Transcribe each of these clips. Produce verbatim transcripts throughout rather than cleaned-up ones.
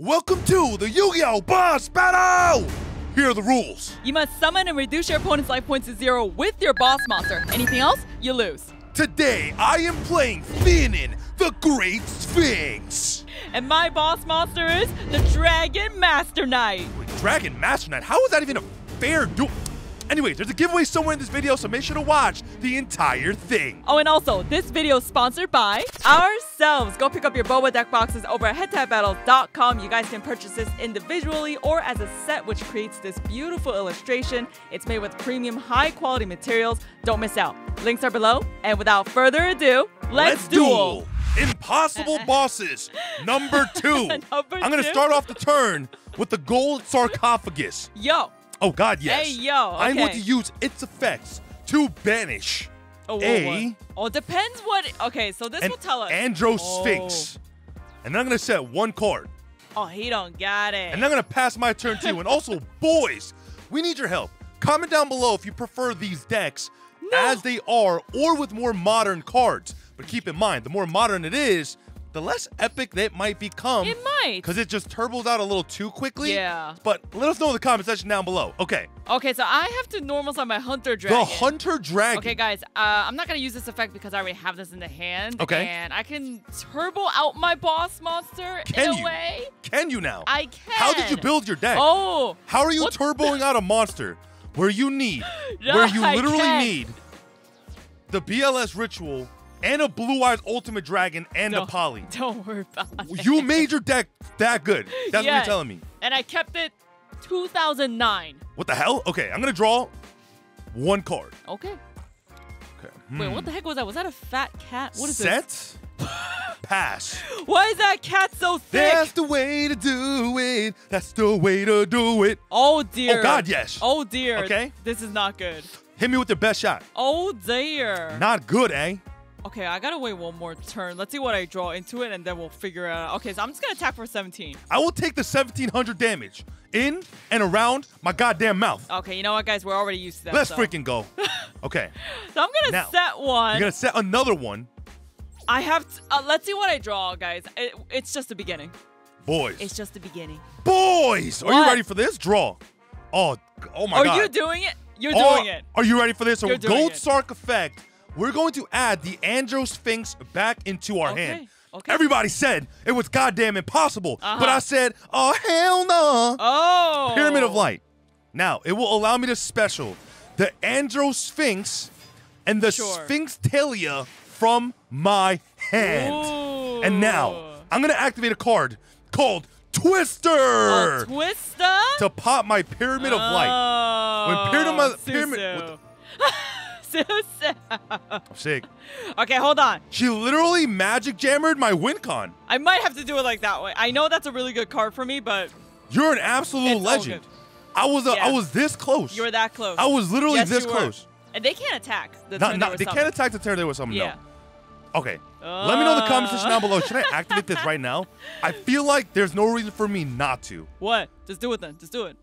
Welcome to the Yu-Gi-Oh! Boss Battle! Here are the rules. You must summon and reduce your opponent's life points to zero with your boss monster. Anything else, you lose. Today, I am playing Theinen, the Great Sphinx. And my boss monster is the Dragon Master Knight. Wait, Dragon Master Knight? How is that even a fair duel? Anyways, there's a giveaway somewhere in this video, so make sure to watch the entire thing. Oh, and also, this video is sponsored by ourselves. Go pick up your boba deck boxes over at Head to Head Battles dot com. You guys can purchase this individually or as a set, which creates this beautiful illustration. It's made with premium, high-quality materials. Don't miss out. Links are below. And without further ado, let's, let's duel. duel. Impossible bosses, number two. number I'm going to start off the turn with the gold sarcophagus. Yo. Oh, God, yes. Hey, yo, okay. I'm going to use its effects to banish oh, a... What, what? Oh, it depends what... Okay, so this will tell us... Andro Sphinx. Oh. And I'm going to set one card. Oh, he don't got it. And I'm going to pass my turn to you. And also, boys, we need your help. Comment down below if you prefer these decks no. as they are or with more modern cards. But keep in mind, the more modern it is, the less epic that might become. It might. Because it just turbos out a little too quickly. Yeah. But let us know in the comment section down below. Okay. Okay, so I have to normals on my Hunter Dragon. The Hunter Dragon. Okay, guys, uh, I'm not going to use this effect because I already have this in the hand. Okay. And I can turbo out my boss monster can in you? a way. Can you now? I can. How did you build your deck? Oh. How are you turboing out a monster where you need, no, where you literally need the B L S ritual and a Blue-Eyes Ultimate Dragon and no, a Poly. Don't worry about it. You made your deck that good. That's yeah. what you're telling me. And I kept it two thousand nine. What the hell? Okay, I'm going to draw one card. Okay. Okay. Hmm. Wait, what the heck was that? Was that a fat cat? What is Set, this? Set. Pass. Why is that cat so thick? That's the way to do it. That's the way to do it. Oh, dear. Oh, God, yes. Oh, dear. Okay. This is not good. Hit me with your best shot. Oh, dear. Not good, eh? Okay, I gotta wait one more turn. Let's see what I draw into it, and then we'll figure it out. Okay, so I'm just gonna attack for seventeen. I will take the seventeen hundred damage in and around my goddamn mouth. Okay, you know what, guys? We're already used to that. Let's so. freaking go. Okay. So I'm gonna now, set one. You're gonna set another one. I have to... Uh, let's see what I draw, guys. It, it's just the beginning. Boys. It's just the beginning. Boys! What? Are you ready for this? Draw. Oh, oh my Are God. Are you doing it? You're oh, doing it. Are you ready for this? So Gold Sark effect... We're going to add the Andro Sphinx back into our okay, hand. Okay. Everybody said it was goddamn impossible, uh-huh. but I said, oh, hell no. Oh. Pyramid of Light. Now, it will allow me to special the Andro Sphinx and the sure. Sphinx Teleia from my hand. Ooh. And now, I'm going to activate a card called Twister. Uh, Twister? To pop my Pyramid oh. of Light. When Pyramid of Pyramid. I'm sick. Okay, hold on. She literally magic jammered my win con. I might have to do it like that way. I know that's a really good card for me, but you're an absolute legend. I was a, yeah. I was this close. You were that close. I was literally yes, this close. And they can't attack. The not, not, they, they can't attack the turn they were summoned. Yeah. No. Okay. Uh. Let me know in the comment section down below. Should I activate this right now? I feel like there's no reason for me not to. What? Just do it then. Just do it.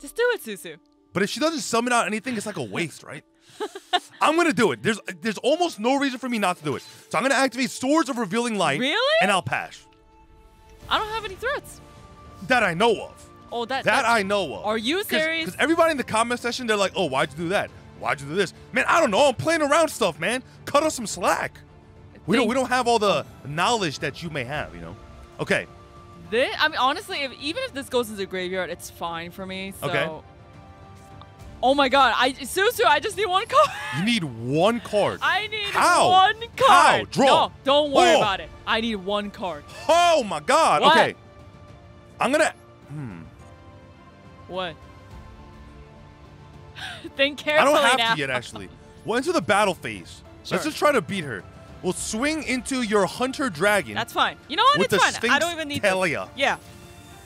Just do it, Susu. But if she doesn't summon out anything, it's like a waste, right? I'm gonna do it. There's there's almost no reason for me not to do it. So I'm gonna activate Swords of Revealing Light. Really? And I'll pass. I don't have any threats. That I know of. Oh, that that I know of. Are you serious? Because everybody in the comment section, they're like, oh, why'd you do that? Why'd you do this? Man, I don't know. I'm playing around stuff, man. Cut us some slack. We don't we don't have all the knowledge that you may have, you know. Okay. This, I mean, honestly, if, even if this goes into the graveyard, it's fine for me. So. Okay. Oh my God, I, Susu, I just need one card. You need one card. I need How? one card. How? Draw. No, don't worry oh. about it. I need one card. Oh my God. What? Okay. I'm going to. Hmm. What? Think carefully now. I don't have now. to yet, actually. We'll enter the battle phase. Sure. Let's just try to beat her. We'll swing into your Hunter Dragon. That's fine. You know what? It's fine. Sphinx I don't even need Teleia. to. Yeah.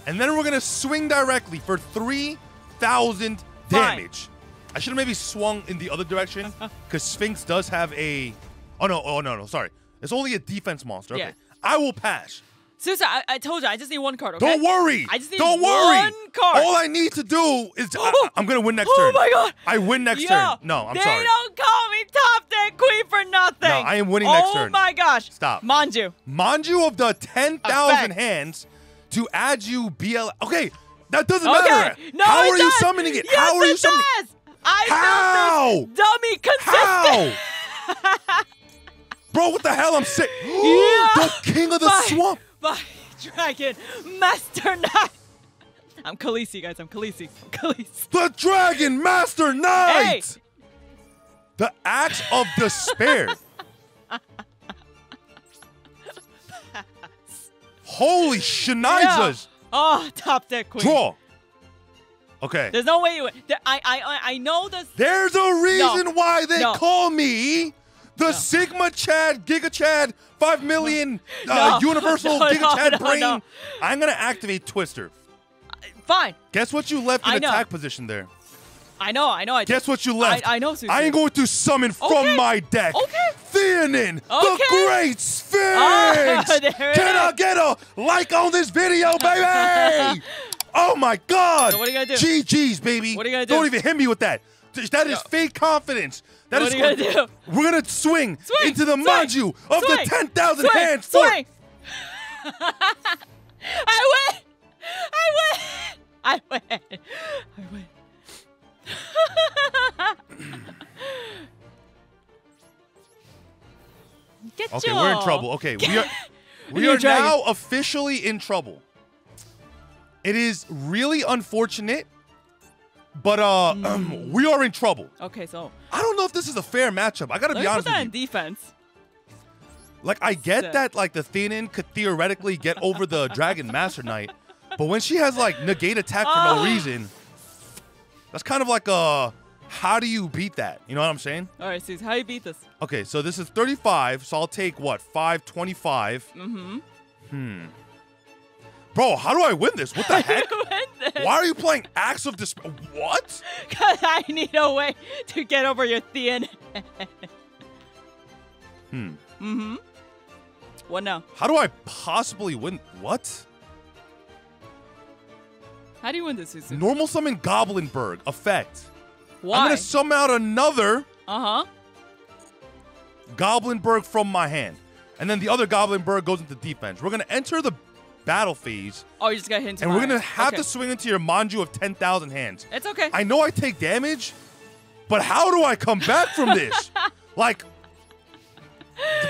And then we're going to swing directly for three thousand damage. Fine. I should have maybe swung in the other direction because Sphinx does have a... Oh, no. Oh, no, no. Sorry. It's only a defense monster. Okay. Yeah. I will pass. Susa, I, I told you. I just need one card, okay? Don't worry. I just need Don't worry. one card. All I need to do is... I, I'm going to win next oh turn. Oh, my God. I win next Yo, turn. No, I'm they sorry. They don't call me top deck queen for nothing. No, I am winning oh next turn. Oh, my gosh. Stop. Manju. Manju of the ten thousand Hands to add you B L S. Okay, that doesn't okay. matter. No, How it are does. you summoning it? Yes, How are it you summoning does. it? I How? Dummy consistent. How? Bro, what the hell? I'm sick. Yeah. The King of the by, Swamp. By Dragon Master Knight. I'm Khaleesi, guys. I'm Khaleesi. I'm Khaleesi. The Dragon Master Knight. Hey. The Axe of Despair. Holy shenanigans! Yeah. Oh, top deck queen. Draw. Okay. There's no way you. There, I I I know this. There's a reason no. why they no. call me the no. Sigma Chad, Giga Chad, five million uh, no. Universal no, Giga no, Chad no, brain. No. I'm gonna activate Twister. Fine. Guess what you left in attack position there. I know, I know. I Guess what you left. I, I know, Susu. I ain't going to summon okay. from my deck. Okay. Theinen, okay. the Great Sphinx. Oh, Can I get a like on this video, baby? Oh, my God. So what are you going to do? G G's, baby. What are you going to do? Don't even hit me with that. That is fake confidence. That what is are you going to do? We're going to swing, swing into the swing, Manju of swing, the ten thousand Hands. Swing. I win. I win. I win. I win. Get okay, you. we're in trouble. Okay, we are we are dragon. now officially in trouble. It is really unfortunate, but uh, mm. um, we are in trouble. Okay, so I don't know if this is a fair matchup. I gotta Let be honest. Put that with you. in defense. Like I get Sick. that like the Theinen could theoretically get over the Dragon Master Knight, but when she has like negate attack for oh. no reason. That's kind of like a, how do you beat that? You know what I'm saying? All right, Suze, how do you beat this? Okay, so this is thirty-five, so I'll take, what, five twenty-five? Mm-hmm. Hmm. Bro, how do I win this? What the heck? Win this? Why are you playing Axe of Despair? What? Because I need a way to get over your Theinen. Hmm. Mm-hmm. What now? How do I possibly win? What? How do you win this, Susu? Normal summon Goblin Burg. Effect. Why? I'm going to summon out another uh-huh. Goblin Burg from my hand. And then the other Goblin Burg goes into defense. We're going to enter the battle phase. Oh, you just got hit into And we're going to have okay. to swing into your Manju of ten thousand hands. It's okay. I know I take damage, but how do I come back from this? Like,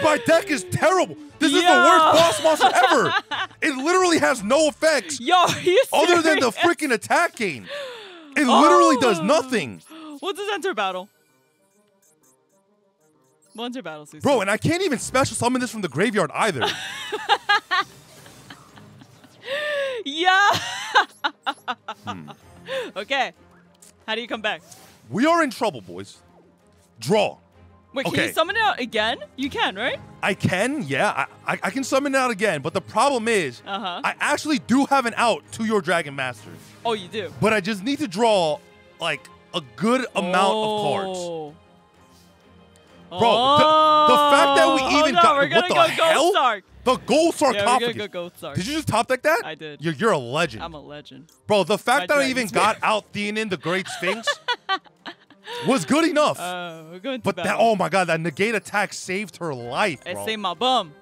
my deck is terrible. This Yo. is the worst boss monster ever. It literally has no effects Yo, other than the freaking attack game. It oh. literally does nothing. What's this enter battle? We'll enter battle, Susu. Bro, and I can't even special summon this from the graveyard either. yeah. hmm. Okay. How do you come back? We are in trouble, boys. Draw. Wait, okay. can you summon it out again? You can, right? I can, yeah. I, I, I can summon it out again, but the problem is uh-huh. I actually do have an out to your Dragon Master. Oh, you do? But I just need to draw, like, a good amount oh. of cards. Bro, oh. the, the fact that we even oh, no, got... We're gonna what the go hell? Gold the Gold Star yeah, Cophagus. Go Gold Star. Did you just top deck that? I did. You're, you're a legend. I'm a legend. Bro, the fact My that I even weird. got out Theinen, the Great Sphinx... was good enough. Uh, we're going to but battle. that, oh my God, that negate attack saved her life, bro. It saved my bum.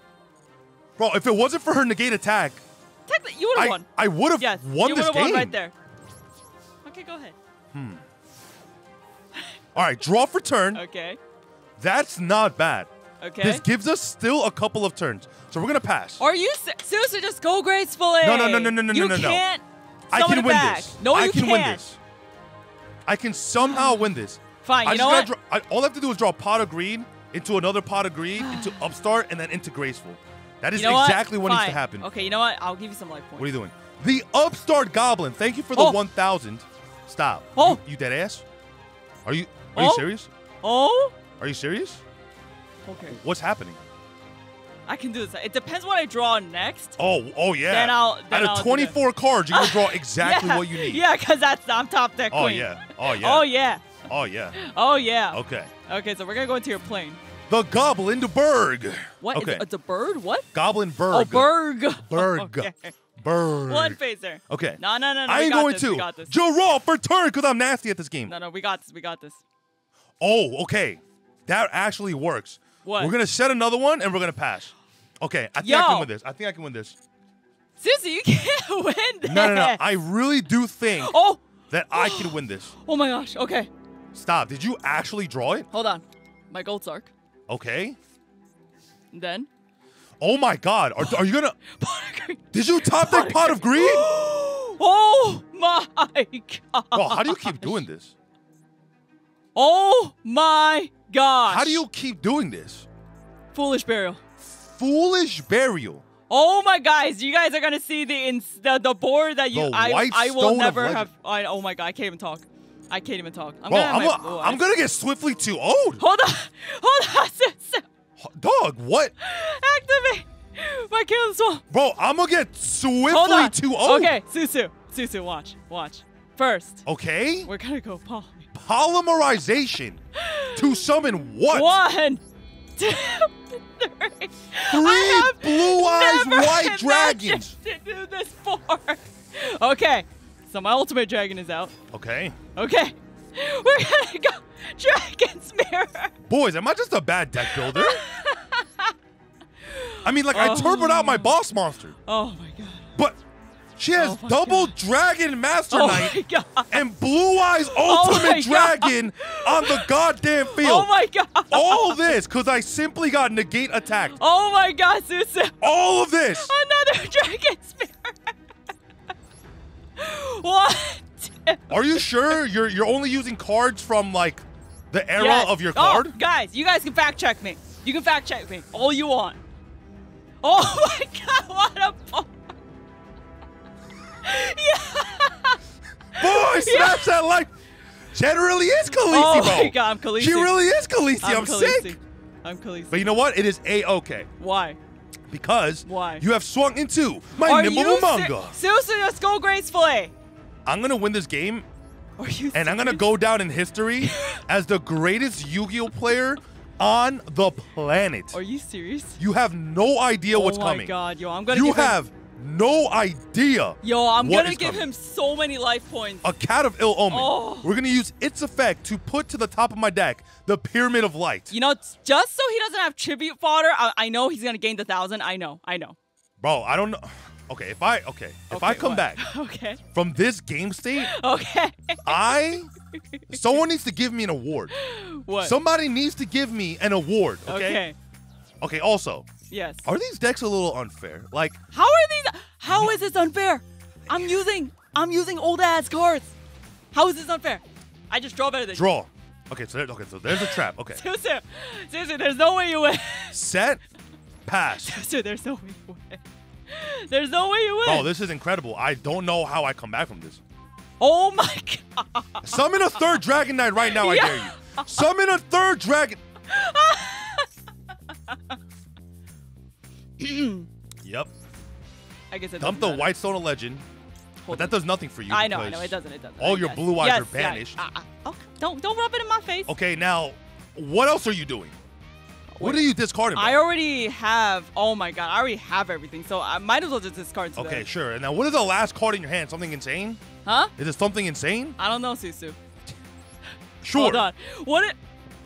Bro, if it wasn't for her negate attack, Technically, you would have won. I would have yes, won this game. You would have won right there. Okay, go ahead. Hmm. All right, draw for turn. Okay. That's not bad. Okay. This gives us still a couple of turns. So we're going to pass. Are you, Susu, just go gracefully. No, no, no, no, no, no, no, no. You can't I can win back. this. No, you can't. I can can't. win this. I can somehow win this. Fine, you I know what? Draw, I, all I have to do is draw Pot of Greed into another Pot of Greed, into Upstart, and then into Graceful. That is you know exactly what, what needs to happen. Okay, you know what? I'll give you some life points. What are you doing? The Upstart Goblin. Thank you for the oh. one thousand. Stop. Oh. You, you dead ass? Are you Are you oh. serious? Oh. Are you serious? Okay. What's happening? I can do this. It depends what I draw next. Oh, oh yeah. Then I'll. Then Out of I'll twenty-four cards, you're gonna draw exactly yeah. what you need. Yeah, because that's I'm top deck queen. Oh yeah. Oh yeah. Oh yeah. Oh yeah. Oh yeah. Okay. Okay, so we're gonna go into your plane. The Goblin Burg. What? Okay. It's, it's a bird. What? Goblin Burg. Oh, Burg. Burg. Okay. Burg. One phaser. Okay. No, no, no, no. I ain't going this. to. Draw for turn because I'm nasty at this game. No, no, we got this. We got this. Oh, okay. That actually works. What? We're gonna set another one and we're gonna pass. Okay, I think Yo. I can win this. I think I can win this. Susu, you can't win this. No, no, no. I really do think oh. that I can win this. Oh my gosh. Okay. Stop. Did you actually draw it? Hold on. My gold Sark. Okay. And then. Oh my God. Are, are you gonna? Pot of Greed. Did you top that Pot of Greed? Oh my God. Bro, how do you keep doing this? Oh my gosh. How do you keep doing this? Foolish burial. Foolish burial. Oh my guys, you guys are gonna see the ins the, the board that you the I I will never have. I, oh my God, I can't even talk. I can't even talk. I'm Bro, gonna I'm, my, a, oh, I'm gonna get swiftly too old. Hold on, hold on, sis. Dog, what? Activate my King of the Swamp. Bro, I'm gonna get swiftly too old. Okay, Susu, Susu, watch, watch. First. Okay. We're gonna go poly. Polymerization to summon what? One, two. Three blue-eyes white dragons. To do this for. Okay, so my ultimate dragon is out. Okay. Okay, we're gonna go Dragon's Mirror. Boys, am I just a bad deck builder? I mean, like oh. I turboed out my boss monster. Oh my God. But she has oh double God. Dragon Master Knight oh and Blue-Eyes Ultimate oh Dragon God. on the goddamn field. Oh my God. All this because I simply got negate attacked. Oh my God, Susu. All of this. Another Dragon Spirit. What? Are you sure you're you're only using cards from like the era yes. of your card? Oh, guys, you guys can fact check me. You can fact check me all you want. Oh my God, what a ball. Yeah. Boy, snaps yeah. that like Jen really is Khaleesi, oh bro. Oh my God, I'm Khaleesi. She really is Khaleesi. I'm, I'm Khaleesi. sick. I'm Khaleesi. But you know what? It is A-okay. Why? Because Why? you have swung into my Nimblewumanga. Susu, let's go gracefully. I'm going to win this game, Are you and I'm going to go down in history as the greatest Yu-Gi-Oh player on the planet. Are you serious? You have no idea oh what's coming. Oh my God, yo. I'm going to You have... No idea. Yo, I'm gonna give coming. him so many life points. A cat of ill omen. Oh. We're gonna use its effect to put to the top of my deck the Pyramid of Light. You know, just so he doesn't have tribute fodder, I, I know he's gonna gain the thousand. I know, I know. Bro, I don't know. Okay, if I okay, if okay, I come what? back okay. from this game state, okay, I someone needs to give me an award. What? Somebody needs to give me an award. Okay. Okay. Okay also. Yes. Are these decks a little unfair? Like, how are these? How is this unfair? I'm using, I'm using old ass cards. How is this unfair? I just draw better than draw. You. Okay, so there, okay, so there's a trap. Okay. Susu, Susu, there's no way you win. Set, pass. Susu, there's no way you win. There's no way you win. Oh, this is incredible. I don't know how I come back from this. Oh my God. Summon a third Dragon Knight right now. I yeah. dare you. Summon a third Dragon. Yep. I guess it Dump the matter. White Stone of Legend. Hold but that does nothing for you. I know, I know. It doesn't. It doesn't. All yes. your blue eyes yes, are banished. Yes. Uh, uh, okay. Don't don't rub it in my face. Okay, now, what else are you doing? Wait. What are you discarding? I about? already have. Oh my God, I already have everything. So I might as well just discard. Today. Okay, sure. And now, what is the last card in your hand? Something insane? Huh? Is it something insane? I don't know, Susu. Sure. Hold on. What? It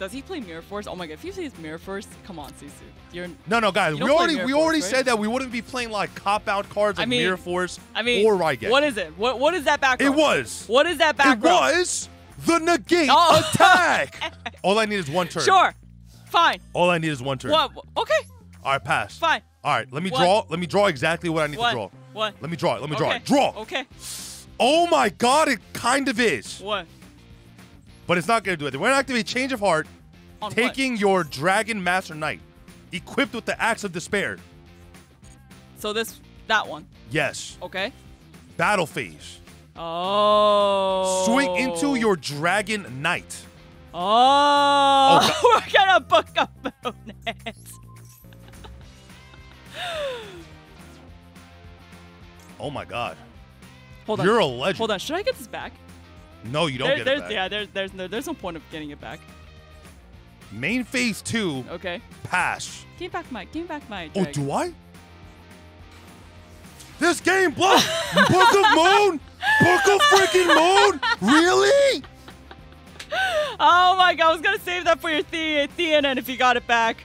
Does he play Mirror Force? Oh my God! If you see his Mirror Force, come on, Susu. You're no, no, guys. We already we force, already right? said that we wouldn't be playing like cop out cards like I mean, Mirror Force I mean, or Ryget. What is it? What what is that background? It was. What is that background? It was the negate oh. attack. All I need is one turn. Sure, fine. All I need is one turn. What? Okay. All right, pass. Fine. All right, let me what? draw. Let me draw exactly what I need what? to draw. What? Let me draw it. Let me okay. draw it. Draw. Okay. Oh my God! It kind of is. What? But it's not going to do it. We're going to activate Change of Heart, On taking what? your Dragon Master Knight, equipped with the Axe of Despair. So this, that one? Yes. Okay. Battle phase. Oh. Swing into your Dragon Knight. Oh. Okay. We're going to book a bonus. Oh, my God. Hold on. You're a legend. Hold on. Should I get this back? No, you don't there, get there's, it back. Yeah, there, there's, no, there's no point of getting it back. Main phase two. Okay. Pass. Give back my, give back my dragon. Oh, do I? This game block. Book of Moon. Book of freaking Moon. Really? Oh, my God. I was going to save that for your Theinen if you got it back.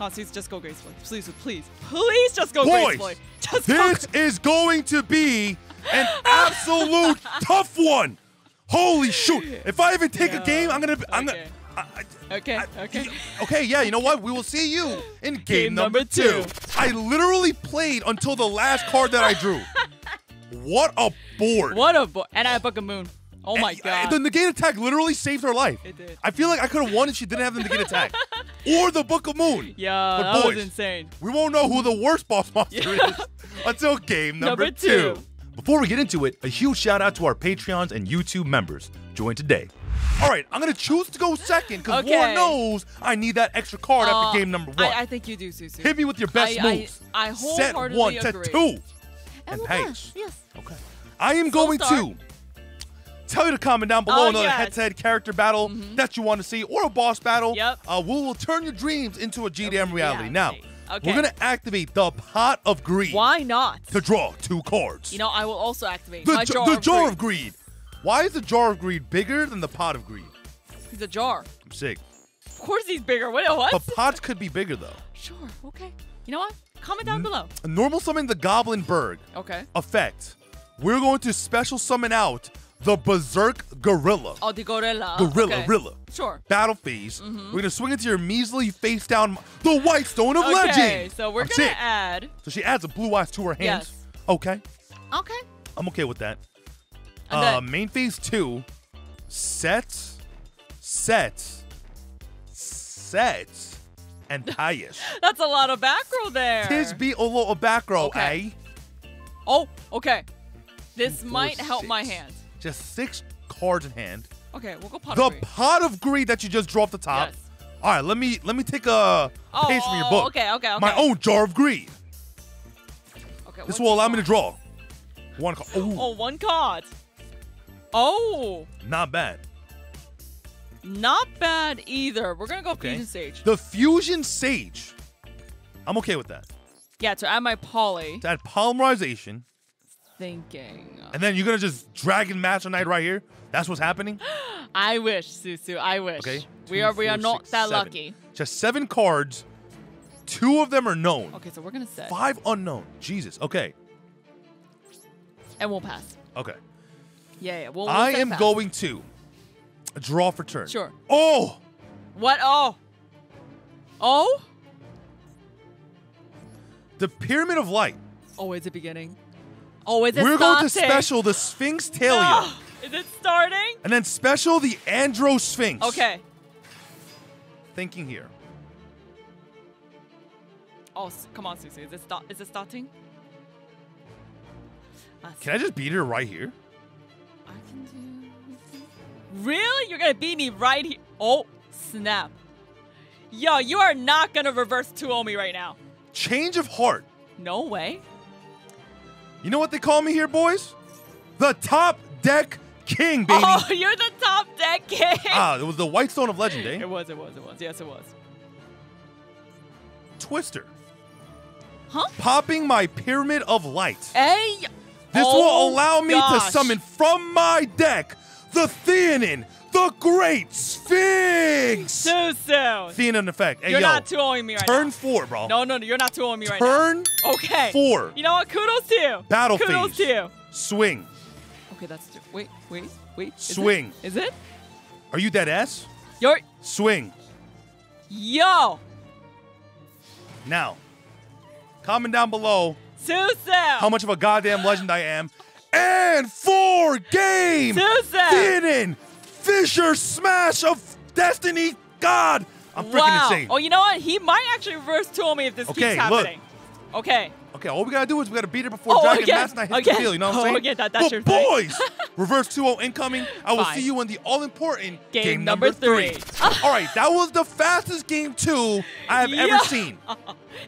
Nazis, just go gracefully. Please, please, please just go Boys, gracefully. Just this go is going to be an absolute tough one. Holy shoot. If I even take yeah. a game, I'm going to... I'm okay. Gonna, I, I, okay, I, okay. Okay, yeah, you know what? We will see you in game, game number, number two. two. I literally played until the last card that I drew. What a board. What a board. And I have Book of Moon. Oh my and, god. The negate attack literally saved her life. It did. I feel like I could have won if she didn't have the negate attack. Or the Book of Moon. Yeah, but that boys, was insane. We won't know who the worst boss monster is until game number, number two. two. Before we get into it, a huge shout out to our Patreons and YouTube members. Join today. All right, I'm going to choose to go second because okay. Warren knows I need that extra card uh, after game number one. I, I think you do, Susu. Hit me with your best I, moves. I, I wholeheartedly set one, agree. set two. And hey, yes. Okay. I am Soul going Star. to... Tell you to comment down below oh, another yes. head-to-head character battle mm-hmm. that you want to see or a boss battle. Yep. Uh, we will turn your dreams into a G D M reality. Now, okay. we're going to activate the Pot of Greed. Why not? To draw two cards. You know, I will also activate the, my jar, the of, jar greed. of Greed. Why is the Jar of Greed bigger than the Pot of Greed? He's a jar. I'm sick. Of course he's bigger. What? what? But pots could be bigger, though. Sure. Okay. You know what? Comment down N below. Normal summon the Goblin Burg. Okay. Effect. We're going to special summon out the Berserk Gorilla. Oh, the Gorilla. Gorilla, okay. Gorilla. Sure. Battle phase. Mm-hmm. We're going to swing into your measly face down the White Stone of okay, Legend. Okay, so we're going to add. So she adds a blue eyes to her hands. Yes. Okay. Okay. I'm okay with that. And uh, then main phase two. Set. Set. Set. And Tayish. That's a lot of back row there. Tis be a lot of back row, okay. eh? Oh, okay. This Four, might help six. my hands. Just six cards in hand. Okay, we'll go pot the of greed. The Pot of Greed that you just drew off the top. Yes. All right, let me let me take a oh, page from your book. Okay, okay, okay. My own Jar of Greed. Okay. This will allow card? me to draw one card. Oh, one card. Oh. Not bad. Not bad either. We're gonna go okay. Fusion Sage. The Fusion Sage. I'm okay with that. Yeah, to add my poly. To add polymerization. Thinking. And then you're gonna just Dragon Master Knight right here? That's what's happening? I wish, Susu, I wish. Okay. Two, we are we four, are not six, that seven. lucky. Just seven cards. Two of them are known. Okay, so we're gonna set. Five unknown. Jesus, okay. And we'll pass. Okay. Yeah, yeah. We'll, we'll I am pass. going to draw for turn. Sure. Oh! What? Oh! Oh? The Pyramid of Light. Oh, it's a beginning. Oh, is it We're starting? going to special the Sphinx Teleia. No. Is it starting? And then special the Andro Sphinx. Okay. Thinking here. Oh, come on, Susu. Is it, start is it starting? That's can I just beat her right here? I can do... Really? You're going to beat me right here? Oh, snap. Yo, you are not going to reverse two oh me right now. Change of Heart. No way. You know what they call me here, boys? The Top Deck King, baby. Oh, you're the Top Deck King. Ah, it was the White Stone of Legend, eh? It was, it was, it was. Yes, it was. Twister. Huh? Popping my Pyramid of Light. Hey. This oh will allow me gosh. to summon from my deck the Theinen, the Great Sphinx. Too soon. Theinen effect. Hey, you're yo, not two ohing me right turn now. Turn four, bro. No, no, no. You're not two ohing me turn right now. Turn okay. four. You know what? Kudos to you. Battle phase. Kudos to you. Swing. Okay, that's two. Wait, wait, wait. Is Swing. It? Is it? Are you dead ass? You're... Swing. Yo. Now, comment down below Susu. how much of a goddamn legend I am. And four game. Susu. Theinen. Fisher Smash of Destiny God. I'm freaking wow. insane. Oh, you know what? He might actually reverse two on me if this okay, keeps happening. Look. Okay. Okay, all we gotta do is we gotta beat it before oh, Dragon Master Knight hits the field, you know what I'm saying? Oh, yeah, that, that's your thing. Boys, reverse two oh incoming. I will Fine. see you in the all-important game, game number three. three. All right, that was the fastest game two I have yeah. ever seen.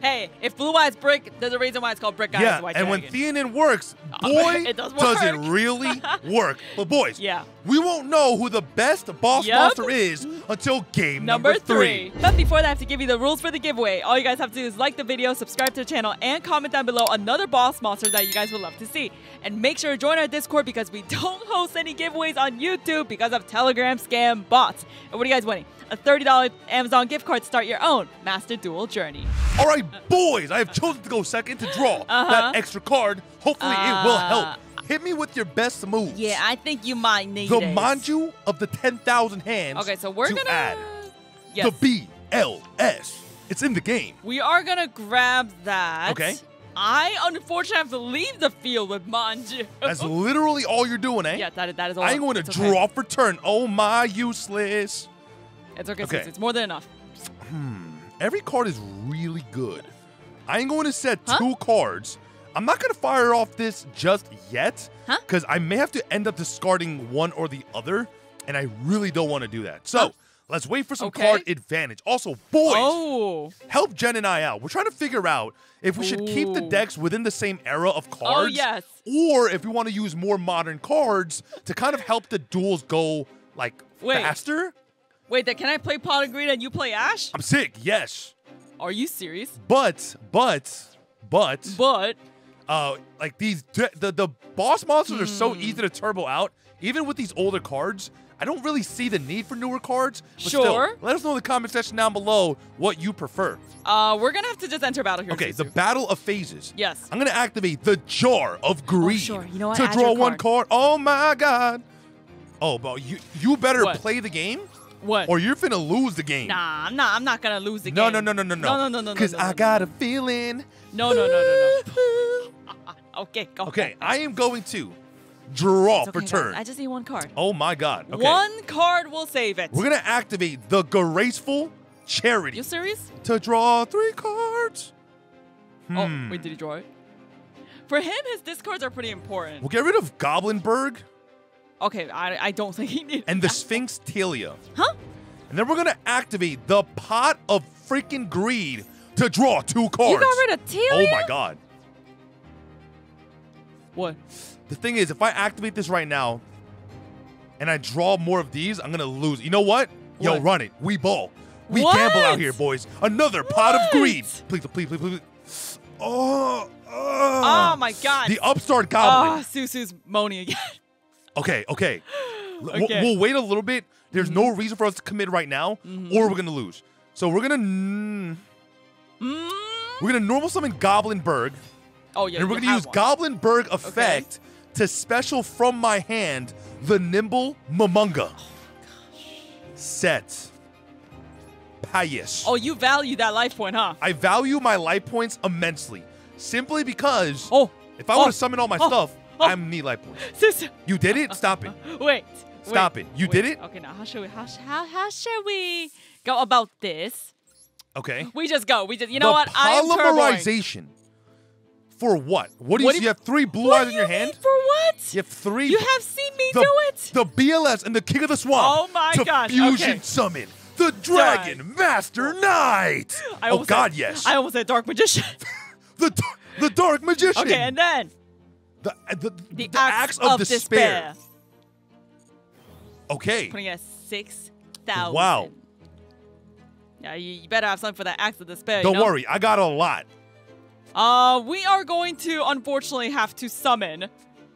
Hey, if Blue Eyes Brick, there's a reason why it's called Brick Eyes yeah, White Dragon. And when Theinen works, boy, it does, work. does it really work. But boys, yeah. we won't know who the best boss yep. monster is until game number, number three. three. But before that, I have to give you the rules for the giveaway. All you guys have to do is like the video, subscribe to the channel, and comment down below another boss monster that you guys would love to see. And make sure to join our Discord because we don't don't host any giveaways on YouTube because of Telegram scam bots. And what are you guys winning? A thirty dollar Amazon gift card to start your own Master Duel journey. All right, boys, I have chosen to go second to draw uh-huh. that extra card. Hopefully uh, it will help. Hit me with your best moves. Yeah, I think you might need The Manju of the ten thousand Hands. Okay, so we're going to add yes. the B L S. It's in the game. We are going to grab that. Okay. I, unfortunately, have to leave the field with Manju. That's literally all you're doing, eh? Yeah, that, that is all. I'm going to draw okay. for turn. Oh, my useless. It's okay, okay. It's, it's more than enough. Hmm. Every card is really good. I'm going to set huh? two cards. I'm not going to fire off this just yet, because huh? I may have to end up discarding one or the other, and I really don't want to do that. So, huh? let's wait for some okay. card advantage. Also, boys, oh. help Jen and I out. We're trying to figure out if we Ooh. should keep the decks within the same era of cards, oh, yes. or if we want to use more modern cards to kind of help the duels go, like, wait. faster. Wait, then can I play Pot of Greed and you play Ash? I'm sick, yes. Are you serious? But, but, but. But. Uh, like these, the, the boss monsters mm. are so easy to turbo out. Even with these older cards, I don't really see the need for newer cards. But sure. Still, let us know in the comment section down below what you prefer. Uh, we're going to have to just enter battle here. Okay, the Battle of Phases. Yes. I'm going to activate the Jar of Greed. Oh, sure. You know what? To Add draw one card. card. Oh, my God. Oh, but you, you better what? play the game. What? Or you're finna lose the game. Nah, I'm not. I'm not gonna lose the no, game. No, no, no, no, no, no, no, no. Because no, no, I got no. a feeling. No, no, no, no, no. okay, go. Okay, on. I am going to draw okay, for turn. Guys, I just need one card. Oh my God. Okay. One card will save it. We're gonna activate the Graceful Charity. You serious? To draw three cards. Hmm. Oh wait, did he draw it? For him, his discards are pretty important. We'll get rid of Goblin Burg. Okay, I, I don't think he needs And the that. Sphinx Teleia. Huh? And then we're going to activate the Pot of freaking Greed to draw two cards. You got rid of Teleia? Oh, my God. What? The thing is, if I activate this right now and I draw more of these, I'm going to lose. You know what? what? Yo, run it. We ball. We what? gamble out here, boys. Another what? Pot of Greed. Please, please, please, please. Oh, oh. oh my God. The Upstart Goblin. Oh, Susu's moaning again. Okay, okay. okay. We'll, we'll wait a little bit. There's mm-hmm. no reason for us to commit right now, mm-hmm. or we're gonna lose. So we're gonna mm, mm. we're gonna normal summon Goblin Burg. Oh yeah. And we're yeah, gonna I use want. Goblin Burg effect okay. to special from my hand the Nimble Momonga. Oh, Set. Payas. Oh, you value that life point, huh? I value my life points immensely, simply because oh. if I oh. want to summon all my oh. stuff. Oh. I'm knee light points. You did it? Stop it. Wait. Stop wait, it. You wait. did it? Okay, now how should we how how how should we go about this? Okay. We just go. We just you the know what? I'm Polymerization. For what? What do you what see? You have three blue eyes in your hand? For what? You have three. You have seen me the, do it. The B L S and the King of the Swamp. Oh my god. Fusion okay. Summon. The Dragon Done. Master Knight. I oh god, said, yes. I almost said Dark Magician. the the Dark Magician. Okay, and then The, the, the, the Axe of, of Despair. Despair. Okay. Putting it at six thousand. Wow. Yeah, you, you better have something for that Axe of Despair. Don't you know? worry, I got a lot. Uh, we are going to, unfortunately, have to summon.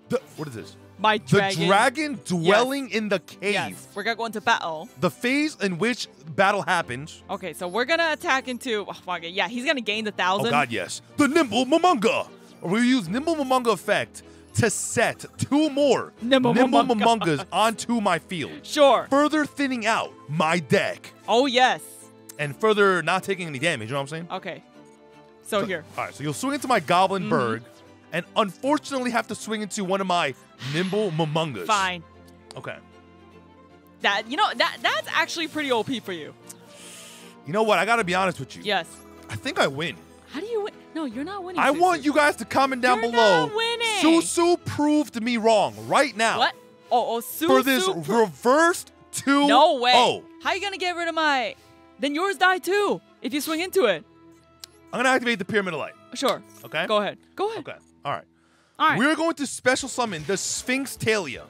The, what is this? My dragon. The dragon dwelling yes. in the cave. Yes, we're going to go into battle. The phase in which battle happens. Okay, so we're going to attack into. Oh, my God. Yeah, he's going to gain the thousand. Oh, God, yes. The Nimble Momonga. We'll use Nimble Momonga effect to set two more Nimble, Nimble Momongas onto my field. Sure. Further thinning out my deck. Oh, yes. And further not taking any damage, you know what I'm saying? Okay. So, so here. All right, so you'll swing into my Goblin mm-hmm. Burg and unfortunately have to swing into one of my Nimble Momongas. Fine. Okay. That, you know, that that's actually pretty O P for you. You know what? I got to be honest with you. Yes. I think I win. How do you win? No, you're not winning. I Susu. want you guys to comment down you're below. Not winning. Susu proved me wrong right now. What? Oh, oh Susu. For this reversed two. No way. Oh. How are you going to get rid of my. Then yours die too if you swing into it. I'm going to activate the Pyramid of Light. Sure. Okay. Go ahead. Go ahead. Okay. All right. All right. We're going to special summon the Sphinx Teleia.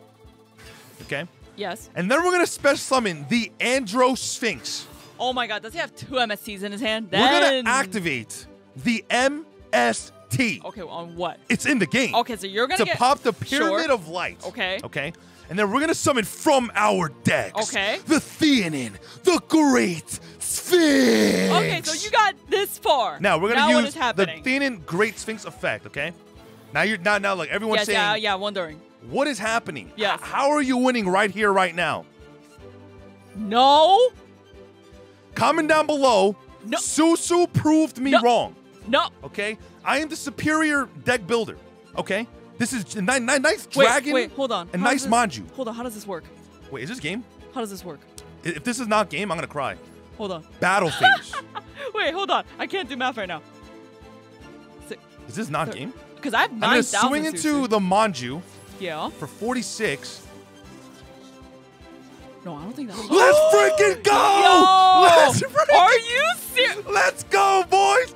Okay? Yes. And then we're going to special summon the Andro Sphinx. Oh my God. Does he have two M S Ts in his hand? Then... We're going to activate. The M S T. guarantee. Okay, well, on what? It's in the game. Okay, so you're going to get... To pop the Pyramid sure. of Light. Okay. Okay. And then we're going to summon from our decks. Okay. The Theinen, the Great Sphinx. Okay, so you got this far. Now, we're going to use the Theinen Great Sphinx effect, okay? Now, you're not now, like, everyone's yes, saying... Yeah, yeah, wondering. What is happening? Yes. How are you winning right here, right now? No. Comment down below. No. Susu proved me no. wrong. No. Okay? I am the superior deck builder, okay? This is a ni ni nice wait, dragon wait, hold on. and how nice Manju. Hold on, how does this work? Wait, is this game? How does this work? If this is not game, I'm going to cry. Hold on. Battle phase. Wait, hold on. I can't do math right now. Six, is this not thirty. Game? Because I have nine thousand. I'm going to swing into suits. the Manju yeah. for forty-six. No, I don't think that's... Let's freaking go! Yo! Let's freaking Are you serious? Let's go, boys!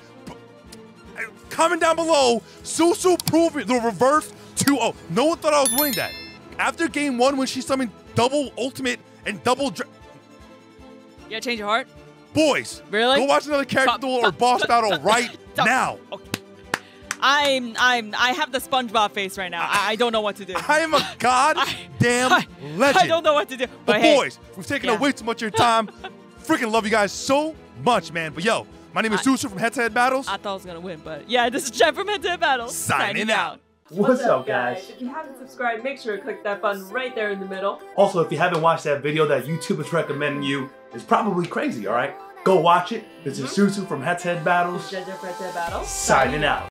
Comment down below, Susu proved it, the reverse two oh. No one thought I was winning that. After game one, when she summoned double ultimate and double dra- You gotta change your heart? Boys, really? Go watch another character duel or boss battle right Stop. now. Okay. I'm, I'm, I have the SpongeBob face right now. I, I don't know what to do. I am a goddamn I, legend. I don't know what to do. But, but hey, boys, we've taken yeah. away too much of your time. Freaking love you guys so much, man. But yo, my name is Susu from HeadToHead Battles. I thought I was going to win, but yeah, this is Jeff from HeadToHead Battles. Signing, Signing out. out. What's, What's up, guys? guys? If you haven't subscribed, make sure to click that button right there in the middle. Also, if you haven't watched that video that YouTube is recommending you, it's probably crazy, all right? Go watch it. This is Susu from HeadToHead Battles. Jeff from HeadToHead Battles. Signing out.